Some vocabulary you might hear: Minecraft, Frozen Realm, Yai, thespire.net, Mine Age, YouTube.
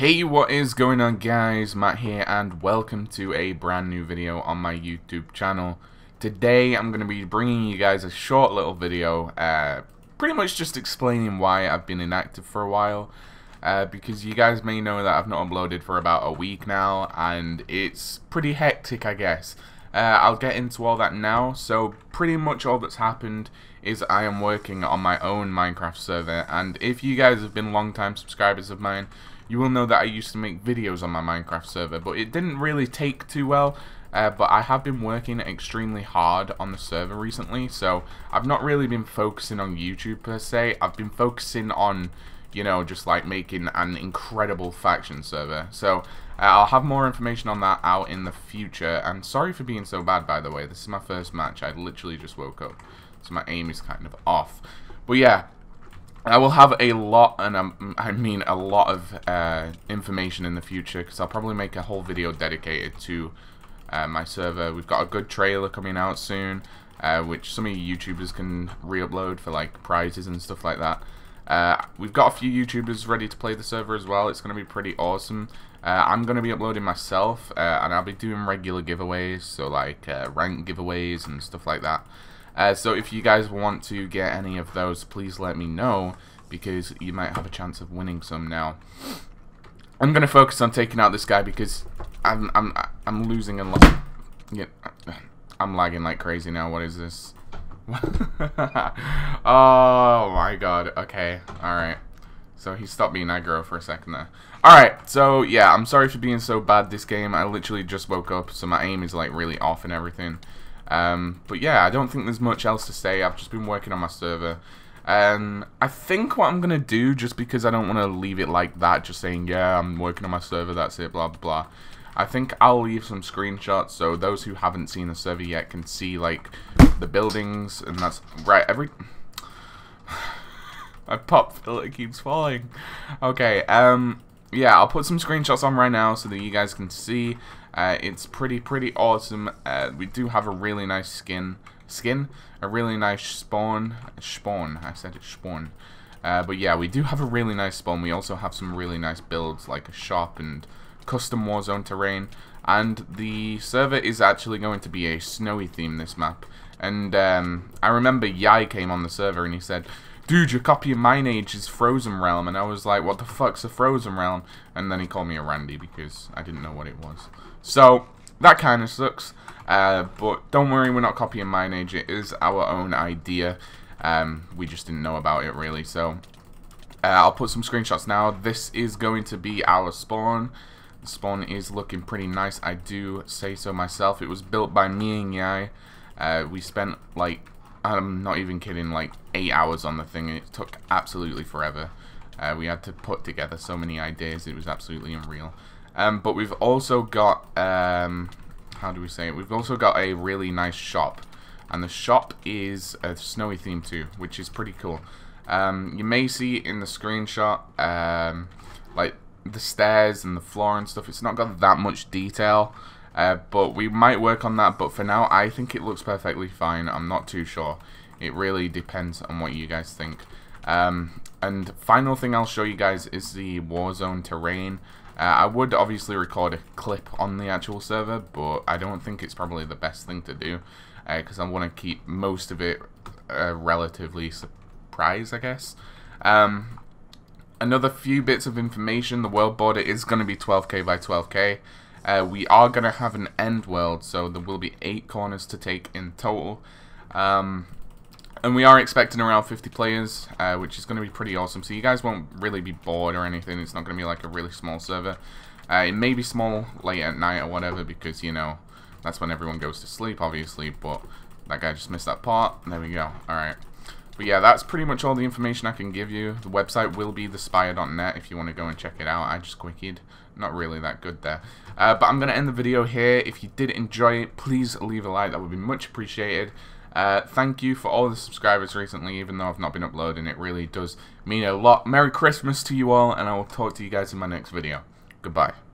Hey, what is going on, guys? Matt here, and welcome to a brand new video on my YouTube channel. Today I'm going to be bringing you guys a short little video, pretty much just explaining why I've been inactive for a while, because you guys may know that I've not uploaded for about a week now, and it's pretty hectic, I guess. I'll get into all that now. So pretty much all that's happened is I am working on my own Minecraft server, and if you guys have been long-time subscribers of mine, you will know that I used to make videos on my Minecraft server, but it didn't really take too well. But I have been working extremely hard on the server recently, so I've not really been focusing on YouTube per se. I've been focusing on, you know, just like making an incredible faction server. So I'll have more information on that out in the future. And sorry for being so bad, by the way. This is my first match. I literally just woke up, so my aim is kind of off. But yeah, I will have a lot, and I mean a lot of information in the future, because I'll probably make a whole video dedicated to my server. We've got a good trailer coming out soon, which some of you YouTubers can re-upload for like prizes and stuff like that. We've got a few YouTubers ready to play the server as well. It's going to be pretty awesome. I'm going to be uploading myself, and I'll be doing regular giveaways, so like rank giveaways and stuff like that. So if you guys want to get any of those, please let me know, because you might have a chance of winning some now. I'm going to focus on taking out this guy because I'm losing and yeah, I'm lagging like crazy now. What is this? Oh my god. Okay. Alright. So he stopped being aggro for a second there. Alright. So yeah, I'm sorry for being so bad this game. I literally just woke up, so my aim is like really off and everything. But yeah, I don't think there's much else to say. I've just been working on my server. I think what I'm going to do, just because I don't want to leave it like that, just saying, yeah, I'm working on my server, that's it, blah, blah, blah. I think I'll leave some screenshots so those who haven't seen the server yet can see, like, the buildings, and that's... Right, every... my pop filter keeps falling. Okay, yeah, I'll put some screenshots on right now so that you guys can see. It's pretty awesome. We do have a really nice a really nice spawn. I said it's spawn. But yeah, we do have a really nice spawn. We also have some really nice builds, like a shop and custom Warzone terrain. And the server is actually going to be a snowy theme this map. And I remember Yai came on the server and he said, "Dude, your copy of Mine Age is Frozen Realm," and I was like, what the fuck's a Frozen Realm? And then he called me a Randy because I didn't know what it was. So that kind of sucks, but don't worry, we're not copying Mine Age. It is our own idea. We just didn't know about it really, so I'll put some screenshots now. This is going to be our spawn. The spawn is looking pretty nice, I do say so myself. It was built by me and Yai. We spent like, I'm not even kidding, like 8 hours on the thing, and it took absolutely forever. We had to put together so many ideas, it was absolutely unreal. But we've also got, how do we say it? We've also got a really nice shop, and the shop is a snowy theme too, which is pretty cool. You may see in the screenshot, like the stairs and the floor and stuff. It's not got that much detail. But we might work on that, but for now I think it looks perfectly fine. I'm not too sure. It really depends on what you guys think. And final thing I'll show you guys is the Warzone terrain. I would obviously record a clip on the actual server, but I don't think it's probably the best thing to do, because I want to keep most of it relatively surprise, I guess. Another few bits of information. The world border is going to be 12k by 12k. We are going to have an end world, so there will be 8 corners to take in total. And we are expecting around 50 players, which is going to be pretty awesome. So you guys won't really be bored or anything. It's not going to be like a really small server. It may be small late at night or whatever, because, you know, that's when everyone goes to sleep, obviously. But that guy just missed that part. There we go. Alright. But yeah, that's pretty much all the information I can give you. The website will be thespire.net if you want to go and check it out. I just quickied. Not really that good there. But I'm going to end the video here. If you did enjoy it, please leave a like. That would be much appreciated. Thank you for all the subscribers recently, even though I've not been uploading. It really does mean a lot. Merry Christmas to you all, and I will talk to you guys in my next video. Goodbye.